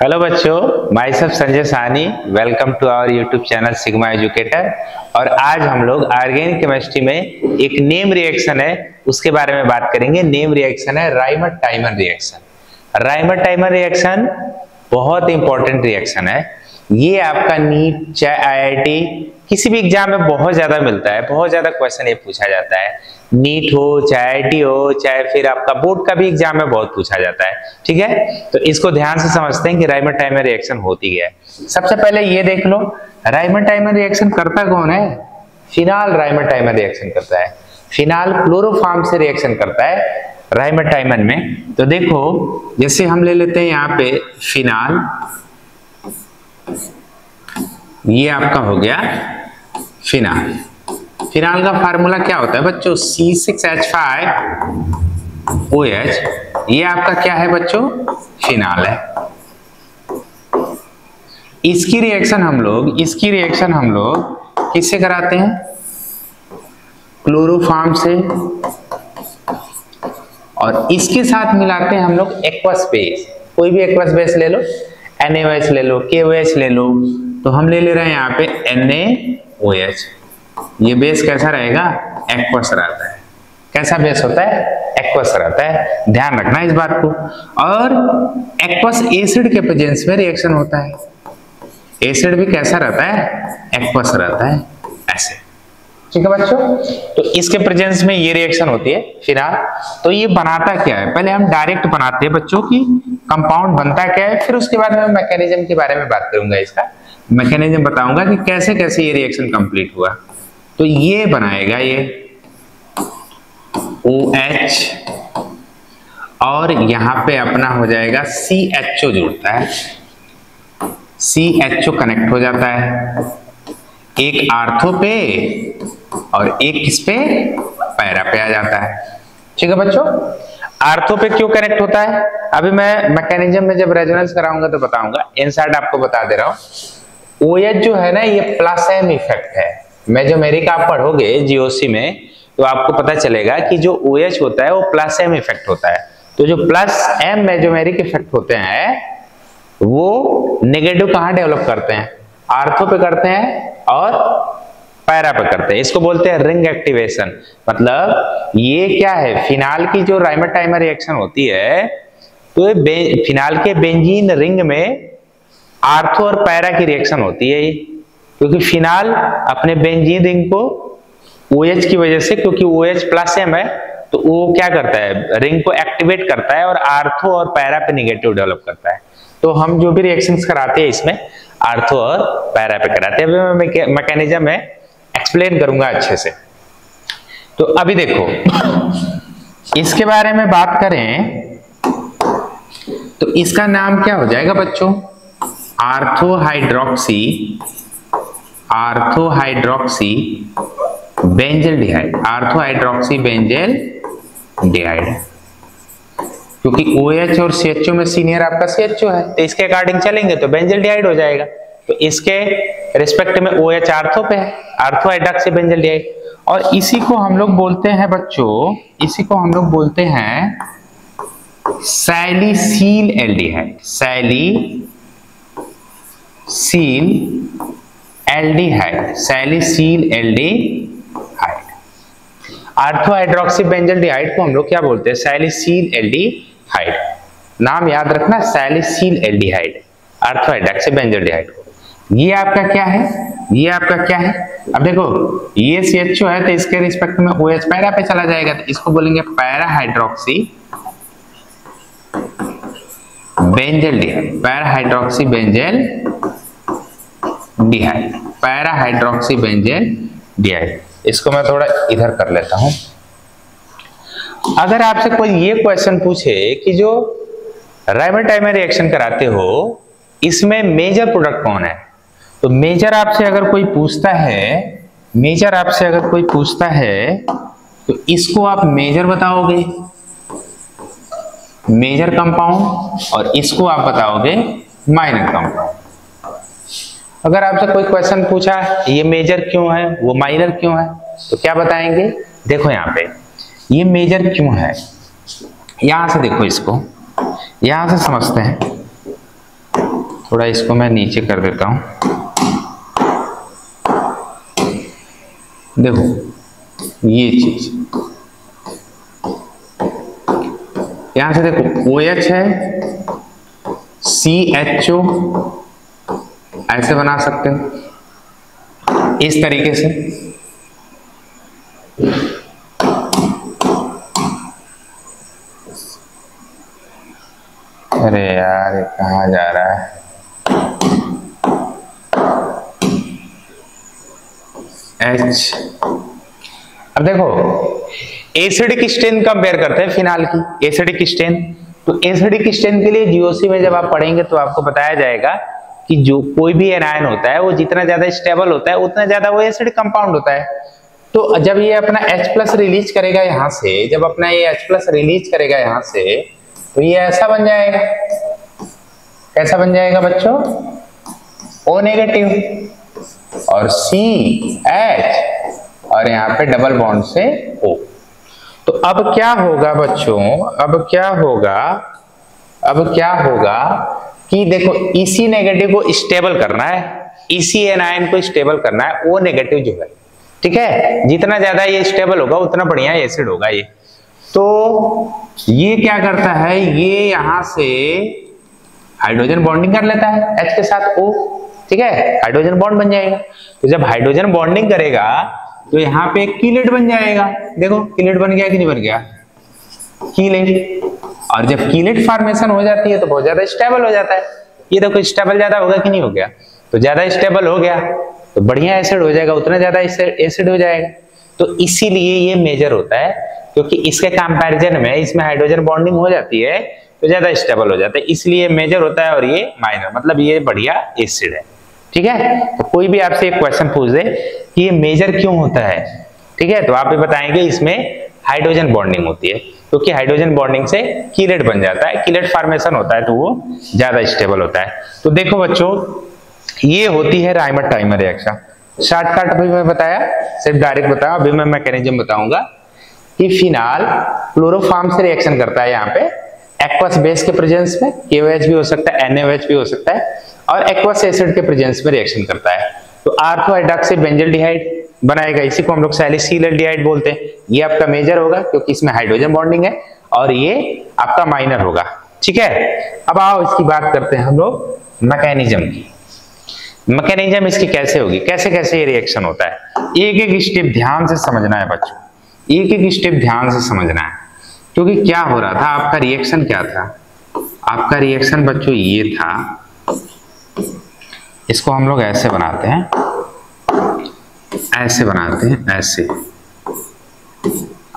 Hello बच्चों, myself Sanjay Sahni, welcome to our YouTube channel sigma educator. और आज हम लोग ऑर्गेनिक केमिस्ट्री में एक नेम रिएक्शन है उसके बारे में बात करेंगे। नेम रिएक्शन है Reimer Tiemann reaction. Reimer Tiemann reaction बहुत इंपॉर्टेंट रिएक्शन है। ये आपका नीट चाहे IIT किसी भी एग्जाम में बहुत ज्यादा मिलता है, बहुत ज्यादा क्वेश्चन ये पूछा जाता है। नीट हो चाहे IIT हो चाहे फिर आपका बोर्ड का भी एग्जाम में बहुत पूछा जाता है, ठीक है। तो इसको ध्यान से समझते हैं कि राइमर टाइमन रिएक्शन होती है। सबसे पहले ये देख लो, राइमर टाइमन रिएक्शन करता कौन है? फिनाल राइमर टाइमन रिएक्शन करता है। फिनाल क्लोरोफॉर्म से रिएक्शन करता है राइमर टाइमन में। तो देखो, जैसे हम ले लेते हैं यहाँ पे फिनाल, ये आपका हो गया फिनाल। फिनाल का फार्मूला क्या होता है बच्चों? C6H5OH। ये आपका क्या है बच्चों? फिनाल है। इसकी रिएक्शन हम लोग किससे कराते हैं? क्लोरोफॉर्म से। और इसके साथ मिलाते हैं हम लोग एक्वस बेस। कोई भी एक्वस बेस ले लो, NaOH ले लो, KOH ले लो। तो हम ले रहे हैं यहाँ पे NaOH। ये बेस कैसा रहेगा? एक्वस रहता है। कैसा बेस होता है? एक्वस रहता है। ध्यान रखना इस बात को। और एक्वस एसिड के प्रेजेंस में रिएक्शन होता है। एसिड भी कैसा रहता है? एक्वस रहता है, ऐसे, ठीक है बच्चों। तो इसके प्रेजेंस में ये रिएक्शन होती है फिनाल। तो ये बनाता क्या है? पहले हम डायरेक्ट बनाते हैं बच्चों की कंपाउंड बनता क्या है, फिर उसके बाद में मैकेनिज्म के बारे में बात करूंगा, इसका मैकेनिज्म बताऊंगा कि कैसे कैसे ये रिएक्शन कंप्लीट हुआ। तो ये बनाएगा ये OH और यहाँ पे अपना हो जाएगा CHO जुड़ता है, CHO कनेक्ट हो जाता है। एक आर्थो पे और एक किस पे? पैरा पे आ जाता है, ठीक है बच्चों। आर्थो पे क्यों कनेक्ट होता है, अभी मैं मैकेनिज्म में जब रेजोनेंस कराऊंगा तो बताऊंगा। इनसाइड आपको बता दे रहा हूँ, OH जो है ना, ये प्लस एम इफेक्ट है। मेजोमेरिक आप पढ़ोगे जीओसी में तो आपको पता चलेगा कि जो OH होता है वो प्लस एम इफेक्ट होता है। तो जो प्लस एम मेजोमेरिक इफेक्ट होते हैं वो नेगेटिव कहाँ डेवलप करते हैं? आर्थो पे करते हैं और पैरा पे करते हैं। इसको बोलते हैं रिंग एक्टिवेशन। मतलब ये क्या है, फिनाल की जो राइमर टाइमर रिएक्शन होती है तो ये फिनाल के बेंजीन रिंग में आर्थो और पैरा की रिएक्शन होती है। क्योंकि फिनाल अपने बेंजीन रिंग को OH की वजह से, क्योंकि OH प्लस एम है तो वो क्या करता है? रिंग को एक्टिवेट करता है और आर्थो और पैरा पे नेगेटिव डेवलप करता है। तो हम जो भी रिएक्शंस कराते हैं इसमें आर्थो और पैरा पे कराते हैं। अभी मैं मैकेनिज्म है एक्सप्लेन करूंगा अच्छे से। तो अभी देखो, इसके बारे में बात करें तो इसका नाम क्या हो जाएगा बच्चों? Orthohydroxy benzaldehyde. Orthohydroxy benzaldehyde, क्योंकि OH और CHO में सीनियर आपका CHO है तो इसके अकॉर्डिंग चलेंगे तो बेंजिल डिहाइड हो जाएगा। तो इसके रिस्पेक्ट में OH आर्थो पे है, आर्थोहाइड्रोक्सी बेंजिल डिहाइड। और इसी को हम लोग बोलते हैं बच्चों, इसी को हम लोग बोलते हैं salicyl aldehyde. Salicyl aldehyde. Orthohydroxy benzaldehyde को हम लोग क्या बोलते हैं? Salicyl aldehyde. नाम याद रखना, salicyl aldehyde, orthohydroxy benzaldehyde. ये आपका क्या है? ये आपका क्या है? अब देखो, ये CHO है तो इसके रिस्पेक्ट में OH पैरा पे चला जाएगा तो इसको बोलेंगे पैराहाइड्रोक्सी benzaldehyde. पैराहाइड्रोक्सी benzaldehyde, पैराहाइड्रोक्सी benzaldehyde. इसको मैं थोड़ा इधर कर लेता हूं। अगर आपसे कोई ये क्वेश्चन पूछे कि जो राइमर टाइमर रिएक्शन कराते हो इसमें मेजर प्रोडक्ट कौन है, तो मेजर आपसे अगर कोई पूछता है, मेजर आपसे अगर कोई पूछता है तो इसको आप मेजर बताओगे मेजर कंपाउंड, और इसको आप बताओगे माइनर कंपाउंड। अगर आपसे कोई क्वेश्चन पूछा ये मेजर क्यों है वो माइनर क्यों है, तो क्या बताएंगे? देखो यहाँ पे ये मेजर क्यों है, यहां से देखो इसको, यहां से समझते हैं। थोड़ा इसको मैं नीचे कर देता हूं। देखो ये चीज यहां से देखो, OH है, CHO ऐसे बना सकते हो इस तरीके से, अरे यार कहाँ जा रहा है, H। अब देखो एसिडिक स्ट्रेन कंपेयर करते हैं फिनाल की, एसिडिक स्ट्रेन तो एसिडिक स्ट्रेन के लिए जीओसी में जब आप पढ़ेंगे तो आपको बताया जाएगा कि जो कोई भी एनायन होता है वो जितना ज्यादा स्टेबल होता है उतना ज्यादा वो एसिड कंपाउंड होता है। तो जब ये अपना H+ रिलीज करेगा यहाँ से, जब अपना ये H+ रिलीज करेगा यहाँ से, तो ये ऐसा बन जाएगा, कैसा बन जाएगा बच्चों, O नेगेटिव और CH और यहाँ पे डबल बॉन्ड से O। तो अब क्या होगा बच्चों, अब क्या होगा, अब क्या होगा कि देखो इसी नेगेटिव को स्टेबल करना है, इसी एनायन को स्टेबल करना है, O नेगेटिव जो है, ठीक है, जितना ज्यादा ये स्टेबल होगा उतना बढ़िया एसिड होगा ये। तो ये क्या करता है, ये यहां से हाइड्रोजन बॉन्डिंग कर लेता है H के साथ O, ठीक है, हाइड्रोजन बॉन्ड बन जाएगा। तो जब हाइड्रोजन बॉन्डिंग करेगा तो यहाँ पे कीलेट बन जाएगा, देखो कीलेट बन गया कि नहीं बन गया, कीलेट। और जब कीलेट फॉर्मेशन हो जाती है तो बहुत ज्यादा स्टेबल हो जाता है, ये देखो स्टेबल ज्यादा होगा कि नहीं हो गया, तो ज्यादा स्टेबल हो गया तो बढ़िया एसिड हो जाएगा, उतना ज्यादा एसिड हो जाएगा। तो इसीलिए ये मेजर होता है, क्योंकि इसके कंपैरिजन में इसमें हाइड्रोजन बॉन्डिंग हो जाती है तो ज्यादा स्टेबल हो जाता है, इसलिए मेजर होता है और ये माइनर, मतलब ये बढ़िया एसिड है, ठीक है। तो कोई भी आपसे एक क्वेश्चन पूछ दे कि ये मेजर क्यों होता है, ठीक है, तो आप भी बताएंगे इसमें हाइड्रोजन बॉन्डिंग होती है, क्योंकि हाइड्रोजन बॉन्डिंग से कीलेट बन जाता है, कीलेट फॉर्मेशन होता है तो वो ज्यादा स्टेबल होता है। तो देखो बच्चों ये होती है राइमर टाइमर रिएक्शन। शॉर्टकट अभी मैं बताया, सिर्फ डायरेक्ट बताया, अभी मैं मैकेनिज्म बताऊंगा कि फिनाल क्लोरोफॉर्म से रिएक्शन करता है यहाँ पे एक्वस बेस के प्रेजेंस में, KOH भी हो सकता है, NaOH भी हो सकता है, और एक्वस एसिड के प्रेजेंस में रिएक्शन करता है। तो आर्थो हाइड्रॉक्सी बेंजल्डिहाइड बनाएगा, इसी को हम लोग सैलिसिल एल्डिहाइड बोलते हैं। ये आपका मेजर होगा क्योंकि इसमें हाइड्रोजन बॉन्डिंग है, और ये आपका माइनर होगा, ठीक है। अब आओ इसकी बात करते हैं हम लोग मैकेनिज्म की। मैकेनिज्म इसकी कैसे होगी, कैसे कैसे ये रिएक्शन होता है, एक एक स्टेप ध्यान से समझना है बच्चों, एक एक स्टेप ध्यान से समझना है, क्योंकि क्या हो रहा था, आपका रिएक्शन क्या था, आपका रिएक्शन बच्चों ये था, इसको हम लोग ऐसे बनाते हैं, ऐसे बनाते हैं, ऐसे।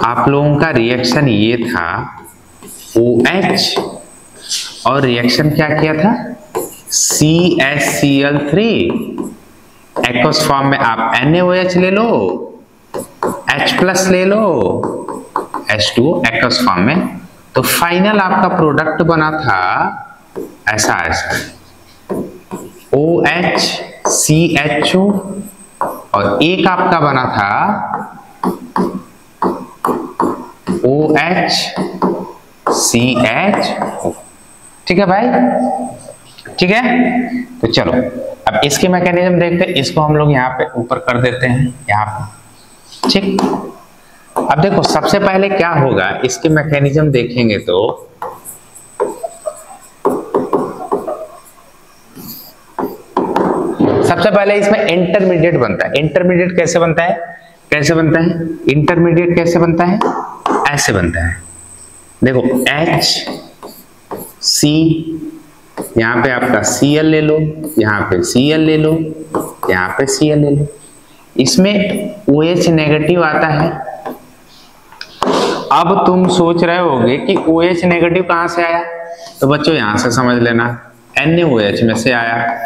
आप लोगों का रिएक्शन ये था OH, और रिएक्शन क्या किया था, CHCl3, एक्वस फॉर्म में आप NaOH ले लो, H+ ले लो, H2O एक्वस फॉर्म में, तो फाइनल आपका प्रोडक्ट बना था ऐसा ऐसा OH CHO, और एक आपका बना था OH CHO, ठीक है भाई, ठीक है। तो चलो अब इसकी मैकेनिज्म देखते हैं, इसको हम लोग यहाँ पे ऊपर कर देते हैं यहाँ पे, ठीक। अब देखो सबसे पहले क्या होगा, इसकी मैकेनिज्म देखेंगे तो सबसे पहले इसमें इंटरमीडिएट बनता है। इंटरमीडिएट कैसे बनता है, कैसे बनता है, इंटरमीडिएट कैसे बनता है, ऐसे बनता है, देखो HC, यहाँ पे आपका Cl ले लो, यहाँ पे Cl ले लो, यहाँ पे Cl ले लो, इसमें OH नेगेटिव आता है। अब तुम सोच रहे होगे कि OH नेगेटिव कहाँ से आया, तो बच्चों यहाँ से समझ लेना, NaOH में से आया।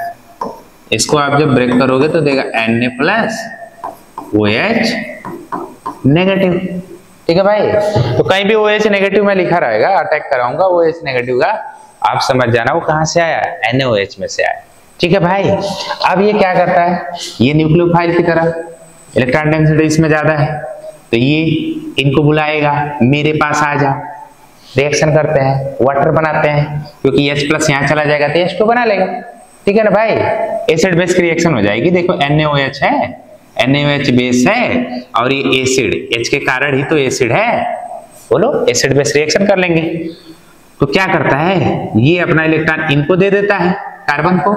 इसको आप जब ब्रेक करोगे तो देगा Na+OH नेगेटिव, ठीक है भाई। तो कहीं भी OH नेगेटिव में लिखा रहेगा, अटैक कराऊंगा OH नेगेटिव का, आप समझ जाना वो कहां से आया, NaOH में से आया, ठीक है भाई। अब ये क्या करता है, ये न्यूक्लियोफाइल की तरह इलेक्ट्रॉन डेंसिटी इसमें ज्यादा है तो ये इनको बुलाएगा, मेरे पास आ जा, रिएक्शन करते हैं, वाटर बनाते हैं, क्योंकि H+ यहाँ चला जाएगा तो H2 बना लेगा, ठीक है ना भाई, एसिड बेस की रिएक्शन हो जाएगी। देखो NaOH है, NaOH बेस है और ये एसिड, H के कारण ही तो एसिड है, बोलो एसिड बेस रिएक्शन कर लेंगे। तो क्या करता है, ये अपना इलेक्ट्रॉन इनको दे देता है कार्बन को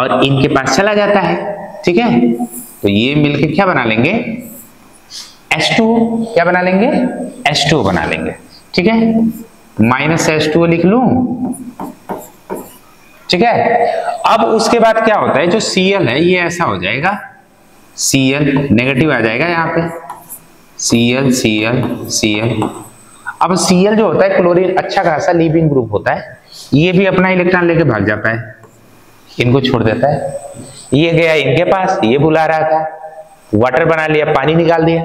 और इनके पास चला जाता है। ठीक है, तो ये मिलके क्या बना लेंगे, H2O। क्या बना लेंगे, H2O बना लेंगे। ठीक है, माइनस H2O लिख लूं। ठीक है, अब उसके बाद क्या होता है, जो Cl है ये ऐसा हो जाएगा, Cl नेगेटिव आ जाएगा यहाँ पे, Cl Cl Cl। अब Cl जो होता है क्लोरीन अच्छा खासा लीविंग ग्रुप होता है, ये भी अपना इलेक्ट्रॉन लेके भाग जाता है, इनको छोड़ देता है, ये गया इनके पास, ये बुला रहा था, वाटर बना लिया, पानी निकाल दिया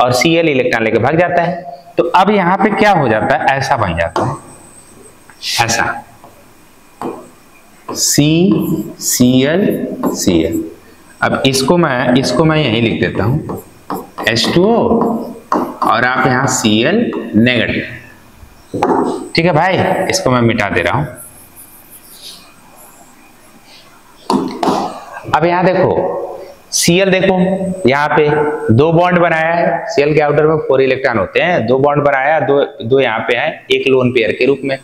और Cl इलेक्ट्रॉन लेके भाग जाता है। तो अब यहाँ पे क्या हो जाता है, ऐसा बन जाता है, ऐसा CCl Cl। अब इसको मैं यहीं लिख देता हूं H2O और आप यहाँ Cl नेगेटिव। ठीक है भाई, इसको मैं मिटा दे रहा हूं। अब यहां देखो Cl, देखो यहाँ पे दो बॉन्ड बनाया है, Cl के आउटर में 4 इलेक्ट्रॉन होते हैं, दो बॉन्ड बनाया, दो यहाँ पे है, एक लोन पेयर के रूप में।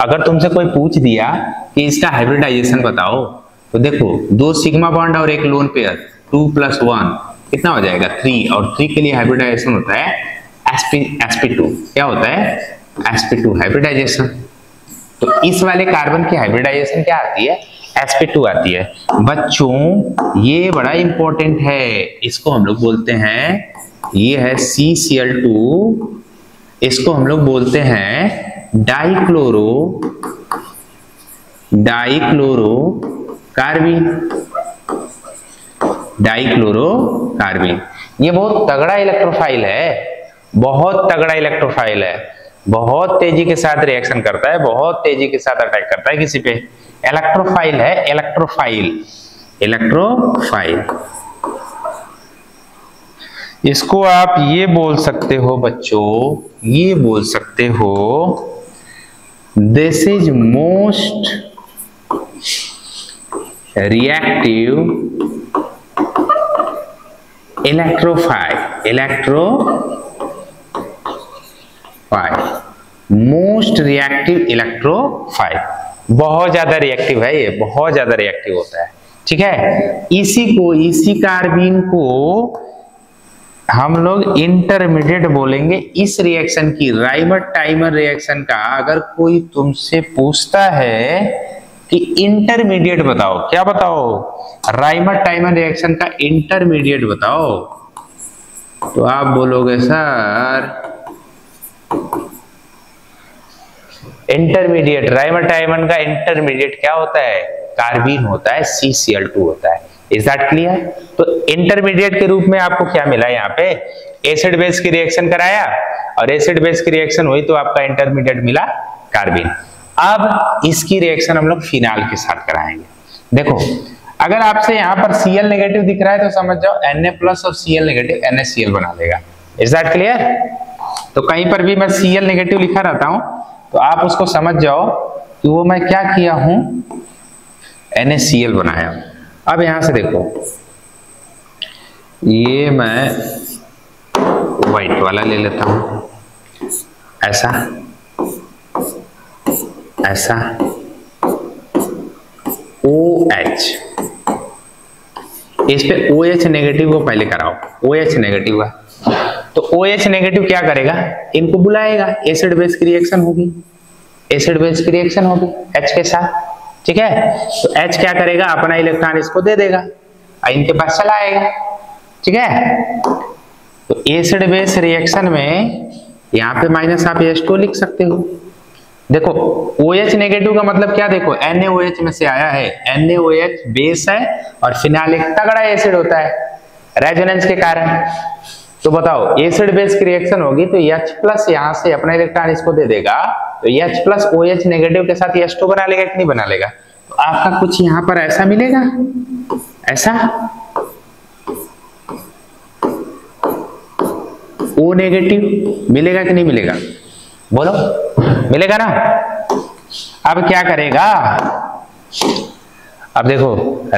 अगर तुमसे कोई पूछ दिया कि इसका हाइब्रिडाइजेशन बताओ, तो देखो दो सिग्मा बॉन्ड और एक लोन पेयर, 2+1 कितना हो जाएगा, 3, और 3 के लिए हाइब्रिडाइजेशन होता है sp2। क्या होता है, sp2 हाइब्रिडाइजेशन। तो इस वाले कार्बन की हाइब्रिडाइजेशन क्या आती है, sp2 आती है। बच्चों ये बड़ा इंपॉर्टेंट है, इसको हम लोग बोलते हैं, ये है CCl2, इसको हम लोग बोलते हैं डाइक्लोरो कार्बीन। ये बहुत तगड़ा इलेक्ट्रोफाइल है, बहुत तगड़ा इलेक्ट्रोफाइल है, बहुत तेजी के साथ रिएक्शन करता है, बहुत तेजी के साथ अटैक करता है किसी पे। इलेक्ट्रोफाइल है, इलेक्ट्रोफाइल। इसको आप ये बोल सकते हो बच्चों, ये बोल सकते हो this is most reactive electrophile, most reactive electrophile. बहुत ज्यादा रिएक्टिव है ये, बहुत ज्यादा रिएक्टिव होता है। ठीक है, इसी कार्बीन को हम लोग इंटरमीडिएट बोलेंगे। इस रिएक्शन की राइमर टाइमर रिएक्शन का अगर कोई तुमसे पूछता है कि इंटरमीडिएट बताओ, क्या बताओ, राइमर टाइमर रिएक्शन का इंटरमीडिएट बताओ, तो आप बोलोगे सर इंटरमीडिएट, राइमर टाइमन का इंटरमीडिएट क्या होता है, कार्बीन होता है, CCl2 होता है। Is that clear? तो इंटरमीडिएट के रूप में आपको क्या मिला, यहाँ पे एसिड बेस की रिएक्शन कराया और एसिड बेस की रिएक्शन हुई तो आपका इंटरमीडिएट मिला कार्बीन। अब इसकी रिएक्शन हम लोग फिनाल के साथ कराएंगे। देखो अगर आपसे यहाँ पर Cl नेगेटिव दिख रहा है तो समझ जाओ Na+ और Cl नेगेटिव NaCl बना देगा। Is that clear? तो कहीं पर भी मैं Cl नेगेटिव लिखा रहता हूं तो आप उसको समझ जाओ कि वो मैं क्या किया हूं, NaCl बनाया। अब यहां से देखो ये मैं व्हाइट वाला ले लेता हूं, ऐसा ऐसा OH, इस पे OH नेगेटिव को पहले कराओ, OH नेगेटिव है तो OH नेगेटिव क्या करेगा, इनको बुलाएगा, एसिड बेस की रिएक्शन होगी, H के साथ। ठीक है, तो H क्या करेगा, अपना इलेक्ट्रॉन इसको दे देगा और इनके पास चला आएगा। ठीक है, तो एसिड बेस रिएक्शन में यहाँ पे माइनस आप H2 लिख सकते हो। देखो OH नेगेटिव का मतलब क्या, देखो NaOH में से आया है, NaOH बेस है और फिनाल एक तगड़ा एसिड होता है रेजोनेंस के कारण। तो बताओ एसिड बेस की रिएक्शन होगी तो H+ यहाँ से अपना इलेक्ट्रॉन इसको दे देगा तो H+ OH नेगेटिव के साथ H2 बना लेगा कि नहीं बना लेगा। तो आपका कुछ यहाँ पर ऐसा मिलेगा, ऐसा O नेगेटिव मिलेगा कि नहीं मिलेगा, बोलो मिलेगा ना। अब क्या करेगा, अब देखो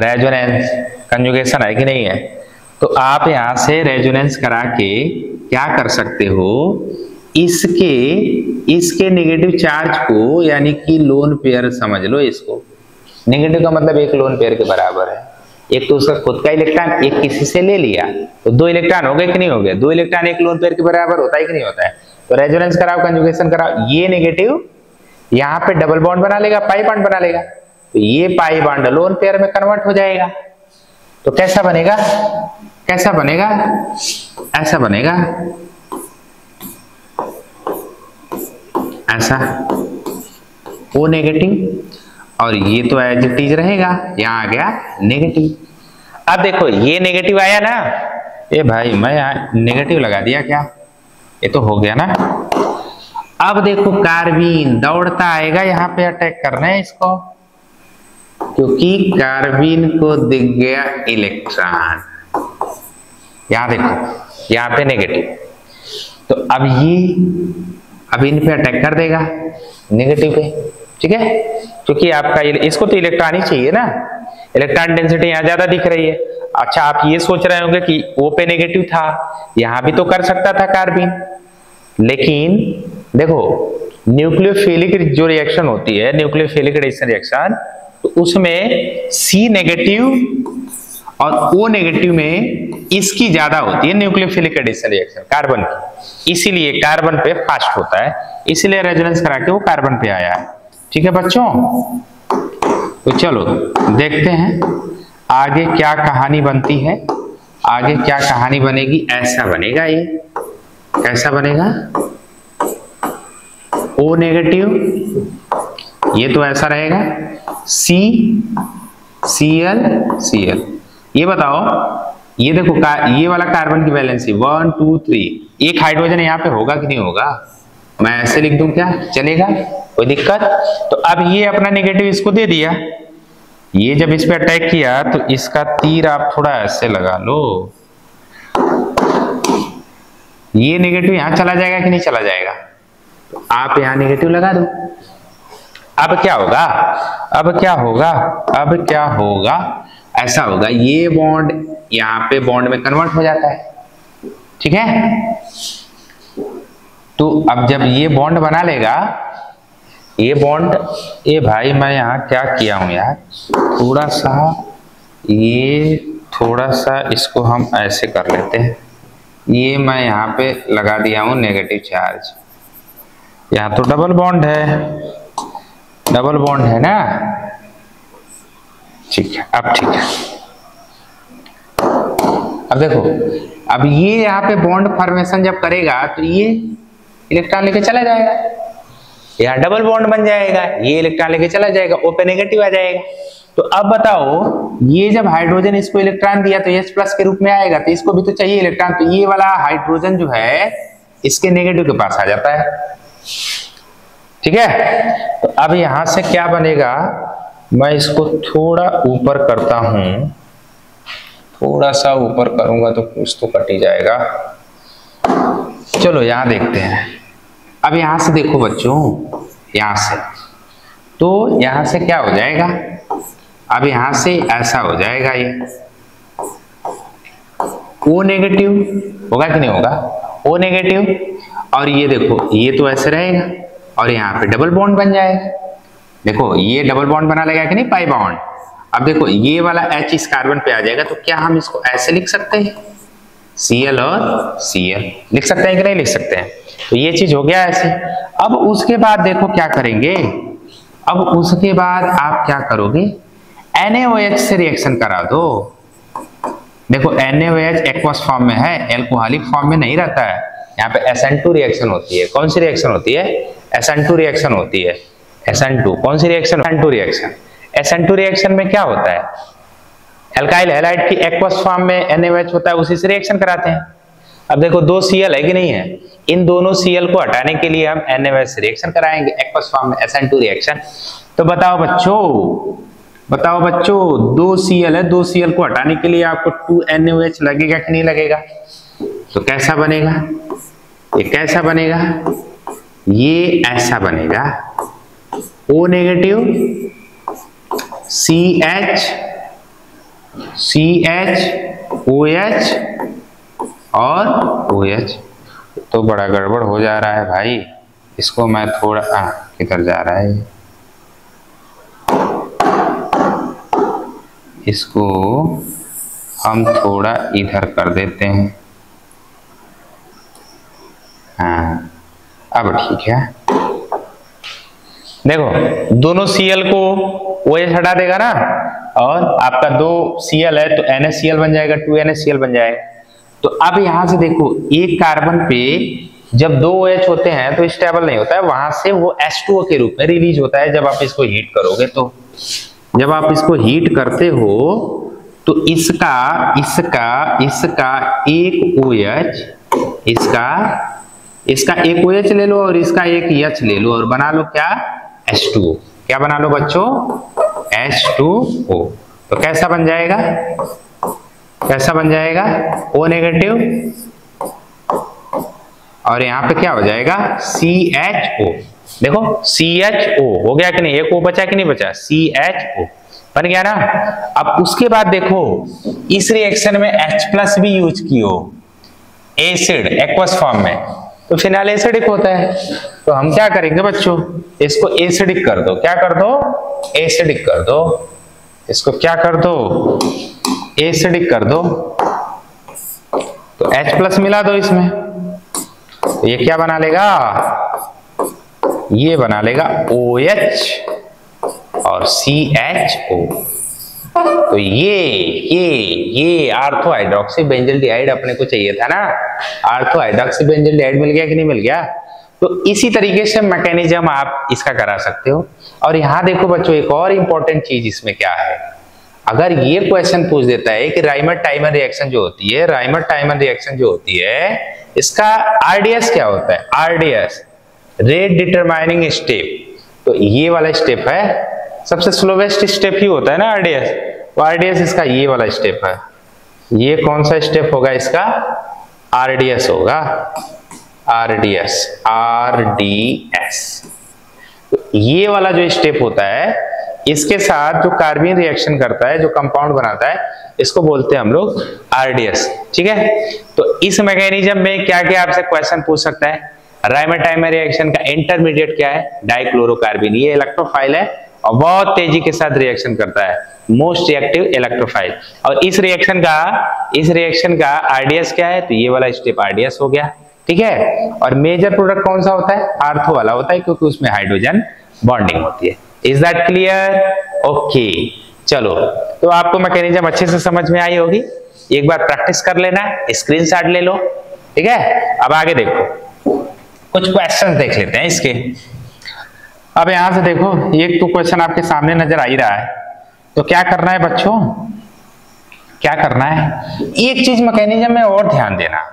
रेजोनेंस कंजुगेशन है कि नहीं है, तो आप यहां से रेजोनेंस करा के क्या कर सकते हो, इसके नेगेटिव चार्ज को यानी कि लोन पेयर समझ लो। इसको नेगेटिव का मतलब एक लोन पेयर के बराबर है, एक तो उसका खुद का इलेक्ट्रॉन, एक किसी से ले लिया, तो दो इलेक्ट्रॉन हो गए कि नहीं हो गए, दो इलेक्ट्रॉन एक लोन पेयर के बराबर होता है कि नहीं होता है। तो रेजोनेंस कराओ, कंजुगेशन कराओ, ये नेगेटिव यहाँ पे डबल बॉन्ड बना लेगा, पाई बॉन्ड बना लेगा, तो ये पाई बॉन्ड लोन पेयर में कन्वर्ट हो जाएगा। तो कैसा बनेगा, कैसा बनेगा, ऐसा बनेगा, ऐसा ओ नेगेटिव, और ये तो एज इट इज रहेगा, यहाँ आ गया नेगेटिव। अब देखो ये नेगेटिव आया ना, ए भाई मैं यहाँ नेगेटिव लगा दिया क्या, ये तो हो गया ना। अब देखो कार्बीन दौड़ता आएगा, यहाँ पे अटैक करना है इसको, क्योंकि कार्बीन को दिख गया इलेक्ट्रॉन, यहाँ देखो यहाँ पे नेगेटिव, तो अब ये अब इन पे अटैक कर देगा नेगेटिव पे, ठीक है, क्योंकि आपका इसको तो इलेक्ट्रॉन ही चाहिए ना, इलेक्ट्रॉन डेंसिटी यहाँ ज्यादा दिख रही है। अच्छा आप ये सोच रहे होंगे कि ओ पे नेगेटिव था, यहाँ भी तो कर सकता था कार्बीन, लेकिन देखो न्यूक्लियोफिलिक जो रिएक्शन होती है, न्यूक्लियोफिलिक रिएक्शन, तो उसमें सी नेगेटिव और ओ नेगेटिव में इसकी ज्यादा होती है न्यूक्लियोफिलिक एडिशन रिएक्शन कार्बन की, इसीलिए कार्बन पे फास्ट होता है, इसलिए रेजोनेंस करा के वो कार्बन पे आया है। ठीक है बच्चों, तो चलो देखते हैं आगे क्या कहानी बनती है, आगे क्या कहानी बनेगी। ऐसा बनेगा, ये कैसा बनेगा, ओ नेगेटिव, ये तो ऐसा रहेगा सी सी एल सी एल। ये बताओ, ये देखो ये वाला कार्बन की वैलेंसी 1 2 3, एक हाइड्रोजन यहाँ पे होगा कि नहीं होगा, मैं ऐसे लिख दूं क्या चलेगा, कोई दिक्कत। तो अब ये अपना नेगेटिव इसको दे दिया, ये जब इस पे अटैक किया तो इसका तीर आप थोड़ा ऐसे लगा लो, ये नेगेटिव यहाँ चला जाएगा कि नहीं चला जाएगा, तो आप यहाँ नेगेटिव लगा दो। अब क्या होगा, अब क्या होगा, अब क्या होगा, ऐसा होगा ये बॉन्ड यहाँ पे बॉन्ड में कन्वर्ट हो जाता है, ठीक है। तो अब जब ये बॉन्ड बना लेगा, ये बॉन्ड, ये भाई मैं यहाँ क्या किया हूं यार, थोड़ा सा ये थोड़ा सा इसको हम ऐसे कर लेते हैं, ये मैं यहाँ पे लगा दिया हूं नेगेटिव चार्ज, यहाँ तो डबल बॉन्ड है, डबल बॉन्ड है ना, ठीक है। अब ठीक है, अब देखो अब ये यहाँ पे बॉन्ड फॉर्मेशन जब करेगा तो ये इलेक्ट्रॉन लेके चला जाएगा, यहाँ डबल बॉन्ड बन जाएगा, ये इलेक्ट्रॉन लेके चला जाएगा, ओ पे नेगेटिव आ जाएगा। तो अब बताओ ये जब हाइड्रोजन इसको इलेक्ट्रॉन दिया तो एच प्लस के रूप में आएगा, तो इसको भी तो चाहिए इलेक्ट्रॉन, तो ये वाला हाइड्रोजन जो है इसके नेगेटिव के पास आ जाता है, ठीक है। तो अब यहां से क्या बनेगा, मैं इसको थोड़ा ऊपर करता हूं, थोड़ा सा ऊपर करूंगा तो कुछ तो कट ही जाएगा, चलो यहां देखते हैं। अब यहां से देखो बच्चों, यहां से तो यहां से क्या हो जाएगा, अब यहां से ऐसा हो जाएगा, ये ओ नेगेटिव होगा कि नहीं होगा, ओ नेगेटिव, और ये देखो ये तो ऐसे रहेगा और यहाँ पे डबल बॉन्ड बन जाएगा, देखो ये डबल बॉन्ड बना लगेगा कि नहीं, पाई बॉन्ड। अब देखो ये वाला H इस कार्बन पे आ जाएगा, तो क्या हम इसको ऐसे लिख सकते हैं, Cl और Cl लिख सकते हैं कि नहीं लिख सकते हैं, तो ये चीज हो गया ऐसे। अब उसके बाद देखो क्या करेंगे, अब उसके बाद आप क्या करोगे, NaOH से रिएक्शन करा दो। देखो NaOH एक्वस फॉर्म में है, एल्कोहलिक फॉर्म में नहीं रहता है, यहाँ पे SN2 रिएक्शन होती है, कौन सी रिएक्शन होती है, SN2 रिएक्शन होती है, SN2, कौन सी reaction, SN2 reaction. SN2 reaction में क्या होता है, एल्काइल हैलाइड की एक्वस फॉर्म में NaOH होता है, उसी से रिएक्शन कराते हैं। अब देखो दो Cl है कि नहीं है, इन दोनों Cl को हटाने के लिए हम NaOH रिएक्शन कराएंगे एक्वस फॉर्म में, SN2 रिएक्शन। तो बताओ बच्चों, बताओ बच्चों, दो Cl है, दो Cl को हटाने के लिए आपको 2 NaOH लगेगा कि नहीं लगेगा, तो कैसा बनेगा, ये कैसा बनेगा, ये ऐसा बनेगा, O नेगेटिव CH OH और OH। तो बड़ा गड़बड़ हो जा रहा है भाई, इसको मैं थोड़ा किधर जा रहा है, इसको हम थोड़ा इधर कर देते हैं। हाँ अब ठीक है। देखो दोनों Cl को OH हटा देगा ना, और आपका दो Cl है तो NaCl बन जाएगा, 2NaCl बन जाएगा। तो अब यहां से देखो एक कार्बन पे जब दो OH होते हैं तो स्टेबल नहीं होता है, वहां से वो H2O के रूप में रिलीज होता है जब आप इसको हीट करोगे। तो जब आप इसको हीट करते हो तो इसका एक OH, इसका एक OH ले लो और इसका एक OH ले लो और बना लो क्या, H2O। क्या बना लो बच्चों, H2O। तो कैसा बन जाएगा, कैसा बन जाएगा, O नेगेटिव और यहाँ पे क्या हो जाएगा CHO। देखो CHO हो गया कि नहीं, एक O बचा कि नहीं बचा, CHO बन गया ना। अब उसके बाद देखो इस रिएक्शन में H+ भी यूज कियो एसिड एक्वस फॉर्म में, तो फिनाइल एसिडिक होता है। तो हम क्या करेंगे बच्चों, इसको एसिडिक कर दो, क्या कर दो, एसिडिक कर दो, इसको क्या कर दो, एसिडिक कर दो। तो H+ मिला दो इसमें, तो ये क्या बना लेगा, ये बना लेगा OH और CHO। तो ये आर्थो हाइड्रोक्सी बेंजिल डिहाइड अपने को चाहिए था ना, आर्थो हाइड्रोक्सी बेंजिल डिहाइड मिल गया कि नहीं मिल गया। तो इसी तरीके से मैकेनिज्म आप इसका करा सकते हो। और यहाँ देखो बच्चों एक और इंपॉर्टेंट चीज इसमें क्या है, अगर ये क्वेश्चन पूछ देता है कि राइमर टाइमर रिएक्शन जो होती है, राइमर टाइमर रिएक्शन जो होती है, इसका RDS क्या होता है, RDS रेट डिटरमाइनिंग स्टेप। तो ये वाला स्टेप है, सबसे स्लोवेस्ट स्टेप ही होता है ना RDS, तो RDS इसका ये वाला स्टेप है। ये कौन सा स्टेप होगा, इसका RDS होगा, RDS। तो ये वाला जो स्टेप होता है, इसके साथ जो कार्बेन रिएक्शन करता है, जो कंपाउंड बनाता है, इसको बोलते हैं हम लोग RDS। ठीक है, तो इस मैकेनिज्म में क्या क्या आपसे क्वेश्चन पूछ सकता है। राइमर टाइमर रिएक्शन का इंटरमीडिएट क्या है, डाइक्लोरोकार्बीन। ये इलेक्ट्रोफाइल है और बहुत तेजी के साथ रिएक्शन करता है, मोस्ट रिएक्टिव इलेक्ट्रोफाइल। और इस रिएक्शन का RDS क्या है, तो ये वाला स्टेप RDS हो गया। ठीक है, और मेजर प्रोडक्ट कौन सा होता है, आर्थो वाला होता है, क्योंकि उसमें हाइड्रोजन बॉन्डिंग होती है। Is that clear, okay. चलो तो आपको मैकेनिज्म अच्छे से समझ में आई होगी, एक बार प्रैक्टिस कर लेना, स्क्रीनशॉट ले लो। ठीक है, अब आगे देखो कुछ क्वेश्चन देख लेते हैं इसके। अब यहां से देखो एक तो क्वेश्चन आपके सामने नजर आ ही रहा है, तो क्या करना है बच्चों, क्या करना है, एक चीज मैकेनिज्म में और ध्यान देना।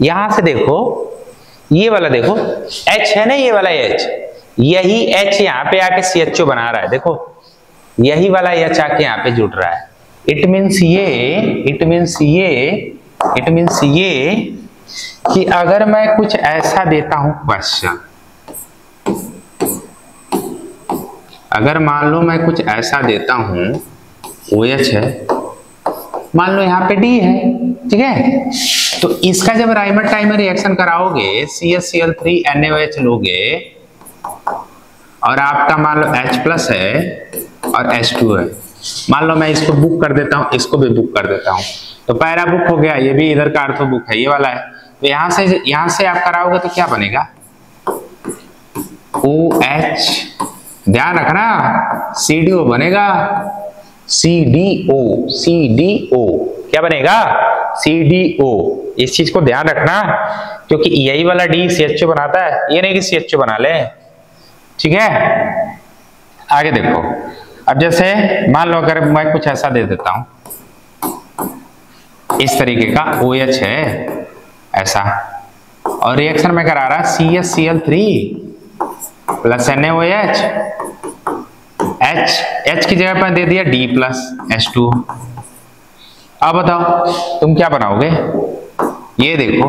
यहां से देखो ये वाला देखो H है ना, ये वाला H, यही H यहाँ पे आके CHO बना रहा है। देखो यही वाला H आके यहाँ पे जुड़ रहा है। इट मीन्स ये कि अगर मैं कुछ ऐसा देता हूं क्वेश्चन, अगर मान लो मैं कुछ ऐसा देता हूं, OH है, मान लो यहाँ पे D है, ठीक है, तो इसका जब राइमर टाइमर रिएक्शन कराओगे CaCl3NaOH लोगे और आपका मान लो H+ है और H2 है। मान लो मैं इसको बुक कर देता हूं, इसको भी बुक कर देता हूं, तो पैरा बुक हो गया, ये भी इधर का आर्थो बुक है, ये वाला है। तो यहाँ से आप कराओगे तो क्या बनेगा, OH, ध्यान रखना CDO बनेगा, CDO क्या बनेगा, CDO। इस चीज को ध्यान रखना, क्योंकि यही वाला D CHO बनाता है, ये नहीं कि CHO बना ले। ठीक है, आगे देखो, अब जैसे मान लो अगर मैं कुछ ऐसा दे देता हूं, इस तरीके का OH है ऐसा, और रिएक्शन में करा रहा CaCl3 + NaOH, H की जगह पर दे दिया D + H2। अब बताओ तुम क्या बनाओगे, ये देखो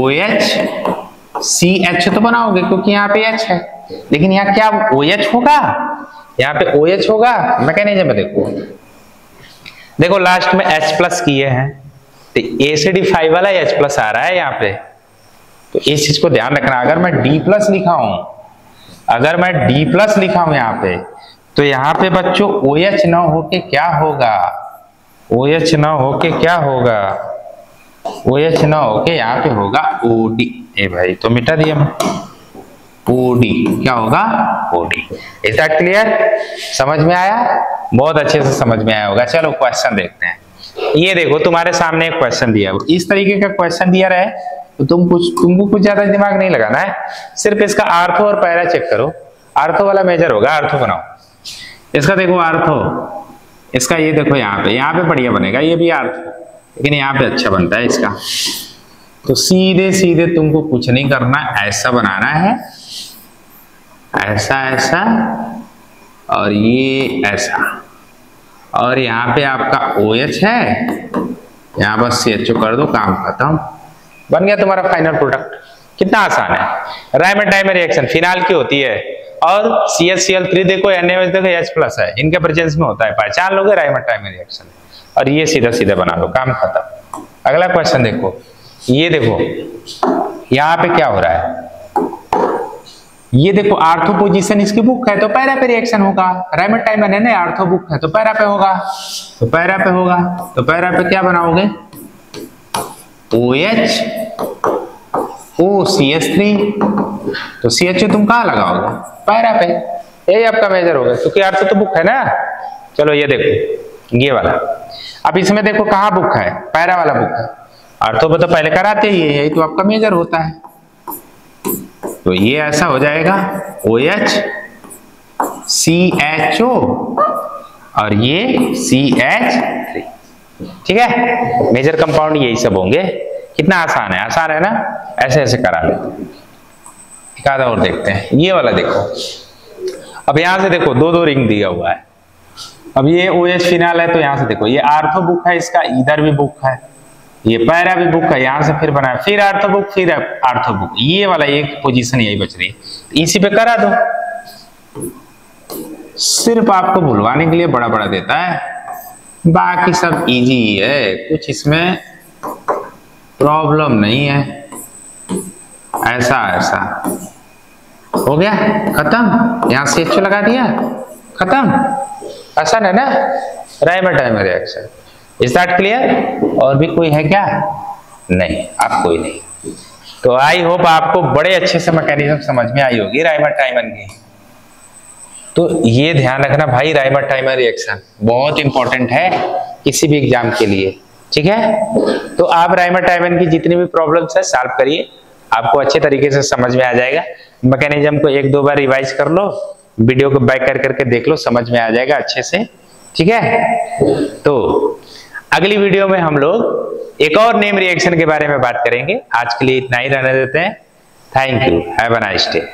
OH CH तो बनाओगे क्योंकि यहाँ पे H है, लेकिन यहाँ क्या OH होगा, यहाँ पे OH होगा, मैकेनिज्म देखो देखो लास्ट में H प्लस किए हैं तो एसिडिफाई वाला H प्लस आ रहा है यहाँ पे, तो इस चीज को ध्यान रखना। अगर मैं D प्लस लिखा हूं, अगर मैं D प्लस लिखा हूं यहाँ पे, तो यहाँ पे बच्चों OH ना होके क्या होगा, OH ना होके क्या होगा, OH ना होके यहाँ पे होगा OD। ए भाई तो मिटा दिया मैं, OD क्या होगा, OD। इज दैट क्लियर, समझ में आया? बहुत अच्छे से समझ में आया होगा। चलो क्वेश्चन देखते हैं। ये देखो तुम्हारे सामने एक क्वेश्चन दिया, इस तरीके का क्वेश्चन दिया रहे तो तुमको कुछ ज्यादा दिमाग नहीं लगाना है, सिर्फ इसका आर्थो और पैरा चेक करो। आर्थो वाला मेजर होगा, आर्थो बनाओ इसका। देखो आर्थो इसका, ये देखो यहाँ पे बढ़िया बनेगा, ये भी आर्थो, लेकिन यहाँ पे अच्छा बनता है इसका। तो सीधे सीधे तुमको कुछ नहीं करना, ऐसा बनाना है, ऐसा ऐसा और ये ऐसा, और यहाँ पे आपका OH है, यहाँ बस CHO कर दो, काम खत्म। बन गया तुम्हारा फाइनल प्रोडक्ट। कितना आसान है। राइमर टाइमर रिएक्शन फिनाल की होती है, और CHCl3 देखो, NaOH देखो, H प्लस है, इनके प्रेजेंस में होता है, पहचान लोगे राइमर टाइमर रिएक्शन। और ये सीधा सीधा बना लो, काम खत्म। अगला क्वेश्चन देखो, ये देखो यहाँ पे क्या हो रहा है। ये देखो आर्थो पोजीशन इसकी बुक है तो पैरा पे रिएक्शन होगा। राइमर टाइमर है ना, आर्थो बुक है तो पैरा पे होगा, तो पैरा पे होगा, तो पैरा पे क्या बनाओगे, OH OCH3। तो CHO तुम कहाँ लगाओगे, पैरा पे, यही आपका मेजर होगा क्योंकि आर्थो तो बुक है ना। चलो ये देखो ये वाला, अब इसमें देखो कहाँ बुक है, पैरा वाला बुक है, आर्थो पे तो पहले कराते ही है, यही तो आपका मेजर होता है। तो ये ऐसा हो जाएगा OH CHO और ये CH3, ठीक है। मेजर कंपाउंड यही सब होंगे। कितना आसान है, आसान है ना। ऐसे ऐसे करा लेते हैं। आधा और देखते हैं, ये वाला देखो। अब यहां से देखो दो दो रिंग दिया हुआ है। अब ये OH फिनाल है तो यहां से देखो, ये आर्थो बुक है, इसका इधर भी बुक है, ये पैरा भी बुक है, यहां से फिर बनाया, फिर आर्थो बुक, फिर आर्थो बुक, ये वाला एक पोजीशन यही बच रही है, इसी पे करा दो। सिर्फ आपको भुलवाने के लिए बड़ा बड़ा देता है, बाकी सब इजी है, कुछ इसमें प्रॉब्लम नहीं है। ऐसा ऐसा हो गया, खत्म। यहां से CHO लगा दिया, खत्म। आसान है ना, Reimer Tiemann reaction. Is that clear? और भी कोई है क्या? नहीं, आप कोई नहीं। तो आई होप आपको बड़े अच्छे से मैकेनिज्म समझ में आई होगी राइमर टाइमर की। तो ये ध्यान रखना भाई, राइमर टाइमर रिएक्शन बहुत इंपॉर्टेंट है किसी भी एग्जाम के लिए, ठीक है। तो आप राइमर टाइमर की जितनी भी प्रॉब्लम्स है सॉल्व करिए, आपको अच्छे तरीके से समझ में आ जाएगा। मैकेनिज्म को एक दो बार रिवाइज कर लो, वीडियो को बैक करके देख लो, समझ में आ जाएगा अच्छे से, ठीक है। तो अगली वीडियो में हम लोग एक और नेम रिएक्शन के बारे में बात करेंगे। आज के लिए इतना ही रहने देते हैं। Thank you, have a nice day.